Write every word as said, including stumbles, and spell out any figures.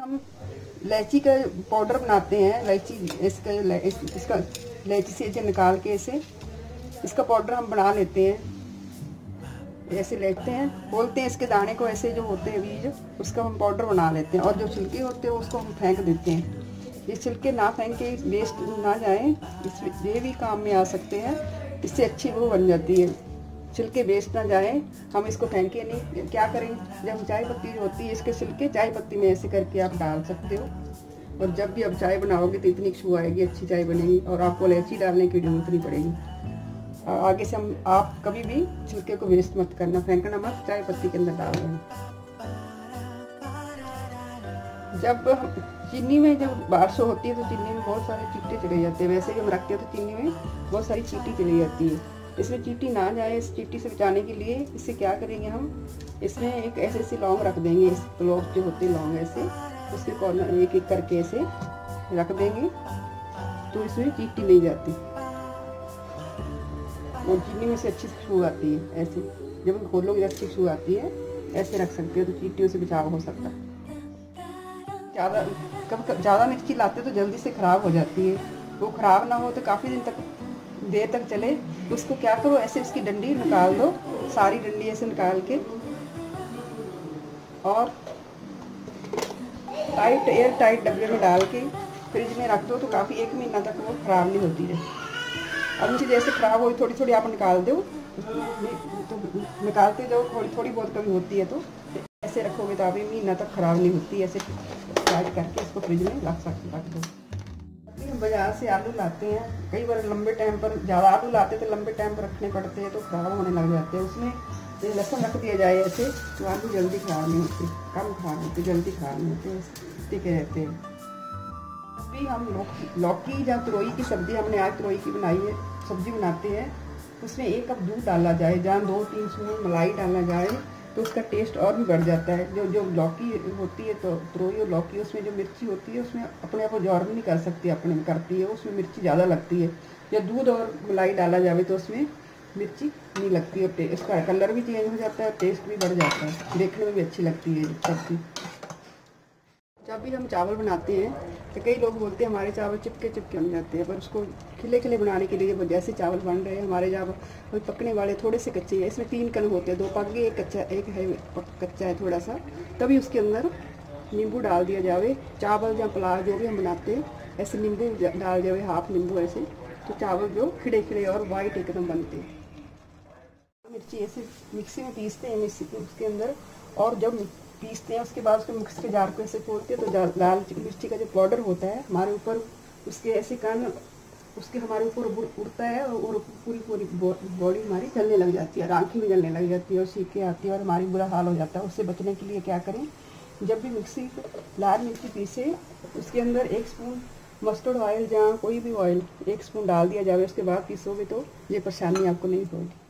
हम इलायची का पाउडर बनाते हैं, इलायची इसका इसका इलायची से इसे निकाल के ऐसे इसका पाउडर हम बना लेते हैं। ऐसे लेते हैं, खोलते हैं इसके दाने को, ऐसे जो होते हैं बीज उसका हम पाउडर बना लेते हैं। और जो छिलके होते हैं उसको हम फेंक देते हैं। ये छिलके ना फेंक के वेस्ट ना जाए, इस ये भी काम में आ सकते हैं। इससे अच्छी वो बन जाती है, छिलके वेस्ट ना जाए। हम इसको फेंके नहीं, क्या करें, जब हम चाय पत्ती होती है इसके छिलके चाय पत्ती में ऐसे करके आप डाल सकते हो। और जब भी आप चाय बनाओगे तो इतनी खुशबू आएगी, अच्छी चाय बनेगी और आपको इलायची डालने की जरूरत नहीं पड़ेगी। आगे से हम आप कभी भी छिलके को वेस्ट मत करना, फेंकना मत, चाय पत्ती के अंदर डाल देना। जब चीनी में जब बारिश होती है तो चीनी में बहुत सारे चींटे चले जाते हैं। वैसे भी हम रखते हैं तो चीनी में बहुत सारी चींटी चली जाती है, इसमें चींटी ना जाए। इस चींटी से बचाने के लिए इसे क्या करेंगे, हम इसमें एक ऐसे ऐसे लौंग रख देंगे। इस लौंग जो होते हैं लौंग ऐसे उसके कॉर्नर एक एक करके ऐसे रख देंगे तो इसमें चींटी नहीं जाती और चीनी में से अच्छी खुशबू आती है। ऐसे जब हम खोलोगे अच्छी खुशबू आती है, ऐसे रख सकते हो तो चींटियों से बचाव हो सकता है। ज़्यादा कब ज़्यादा मिर्ची लाते तो जल्दी से ख़राब हो जाती है, वो ख़राब ना हो तो काफ़ी दिन तक देर तक चले। उसको क्या करो, ऐसे उसकी डंडी निकाल दो, सारी डंडी ऐसे निकाल के और टाइट एयर टाइट डब्बे में डाल के फ्रिज में रख दो तो काफ़ी एक महीना तक वो ख़राब नहीं होती है। अब मुझे जैसे ख़राब हो थोड़ी थोड़ी आप निकाल दो, तो निकालते जाओ, थोड़ी थोड़ी बहुत कमी होती है तो ऐसे रखोगे तो आप एक महीना तक ख़राब नहीं होती। ऐसे टाइट करके इसको फ्रिज में रख सकते रख दो। बाजार से आलू लाते हैं, कई बार लंबे टाइम पर ज़्यादा आलू लाते तो लंबे टाइम पर रखने पड़ते हैं तो ख़राब होने लग जाते हैं। उसमें लहसुन रख दिया जाए ऐसे तो आलू जल्दी ख़राब नहीं होते, कम ख़राब होते, जल्दी ख़राब नहीं होते, टिके रहते हैं। अभी हम लौकी लौकी या तरोई की सब्ज़ी, हमने आज तरोई की बनाई है सब्ज़ी बनाते हैं। उसमें एक कप दूध डाला जाए, जहाँ दो तीन स्पून मलाई डाला जाए तो उसका टेस्ट और भी बढ़ जाता है। जो जो लौकी होती है तो तरोई और लौकी उसमें जो मिर्ची होती है उसमें अपने आप को जोर भी नहीं कर सकती, अपने करती है, उसमें मिर्ची ज़्यादा लगती है। जब दूध और मलाई डाला जाए तो उसमें मिर्ची नहीं लगती और उसका कलर भी चेंज हो जाता है, टेस्ट भी बढ़ जाता है, देखने में भी अच्छी लगती है सब्ज़ी। जब भी हम चावल बनाते हैं तो कई लोग बोलते हैं हमारे चावल चिपके चिपके बन जाते हैं, पर उसको खिले खिले बनाने के लिए जैसे चावल बन रहे हैं हमारे चावल कोई पकने वाले थोड़े से कच्चे हैं। इसमें तीन कण होते हैं, दो पक गए, एक कच्चा एक है कच्चा है थोड़ा सा। तभी उसके अंदर नींबू डाल दिया जावे, चावल या पुलाव जो भी हम बनाते हैं ऐसे नींबू डाल जावे, हाफ नींबू ऐसे, तो चावल जो खिड़े खिड़े और वाइट एकदम बनते हैं। मिर्ची ऐसे मिक्सी में पीसते हैं उसके अंदर, और जब पीसते हैं उसके बाद उसको मिक्स के जार को ऐसे खोलते हैं तो लाल मिर्ची का जो पाउडर होता है हमारे ऊपर उसके ऐसे कान उसके हमारे ऊपर उड़ता है और पूरी पूरी बॉडी हमारी जलने लग जाती है, आँखें भी जलने लग जाती है और सीके आती है और हमारी बुरा हाल हो जाता है। उससे बचने के लिए क्या करें, जब भी मिक्सी लाल मिर्ची पीसे उसके अंदर एक स्पून मस्टर्ड ऑयल या कोई भी ऑयल एक स्पून डाल दिया जाए, उसके बाद पीसोगे तो ये परेशानी आपको नहीं होगी।